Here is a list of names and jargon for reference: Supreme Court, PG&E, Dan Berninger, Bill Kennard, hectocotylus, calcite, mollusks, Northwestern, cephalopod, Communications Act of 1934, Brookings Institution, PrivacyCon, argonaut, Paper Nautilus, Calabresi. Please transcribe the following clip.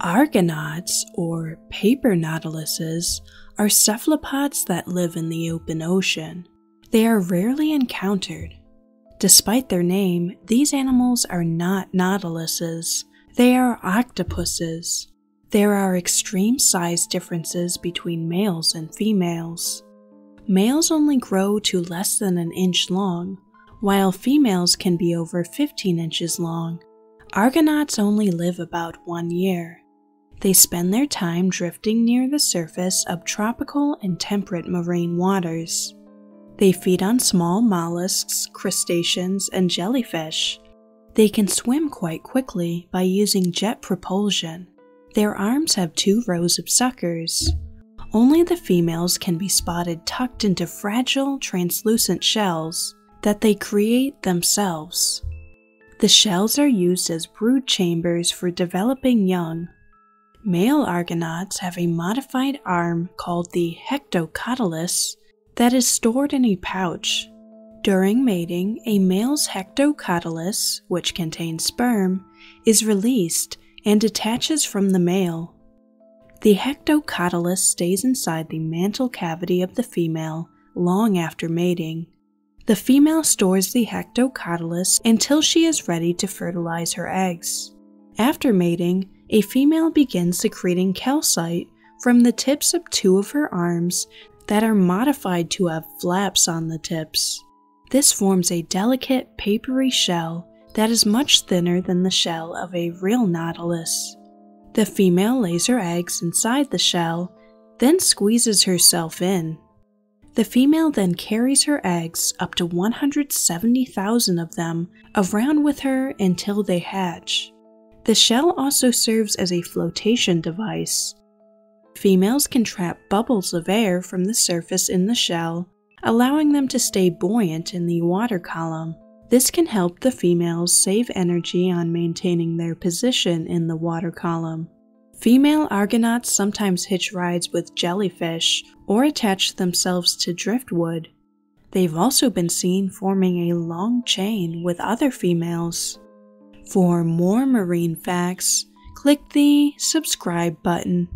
Argonauts, or paper nautiluses, are cephalopods that live in the open ocean. They are rarely encountered. Despite their name, these animals are not nautiluses. They are octopuses. There are extreme size differences between males and females. Males only grow to less than an inch long, while females can be over 15 inches long. Argonauts only live about 1 year. They spend their time drifting near the surface of tropical and temperate marine waters. They feed on small mollusks, crustaceans, and jellyfish. They can swim quite quickly by using jet propulsion. Their arms have 2 rows of suckers. Only the females can be spotted tucked into fragile, translucent shells that they create themselves. The shells are used as brood chambers for developing young. Male argonauts have a modified arm called the hectocotylus that is stored in a pouch. During mating, a male's hectocotylus, which contains sperm, is released and detaches from the male. The hectocotylus stays inside the mantle cavity of the female long after mating. The female stores the hectocotylus until she is ready to fertilize her eggs. After mating, a female begins secreting calcite from the tips of 2 of her arms that are modified to have flaps on the tips. This forms a delicate, papery shell that is much thinner than the shell of a real nautilus. The female lays her eggs inside the shell, then squeezes herself in. The female then carries her eggs, up to 170,000 of them, around with her until they hatch. The shell also serves as a flotation device. Females can trap bubbles of air from the surface in the shell, allowing them to stay buoyant in the water column. This can help the females save energy on maintaining their position in the water column. Female argonauts sometimes hitch rides with jellyfish or attach themselves to driftwood. They've also been seen forming a long chain with other females. For more marine facts, click the subscribe button.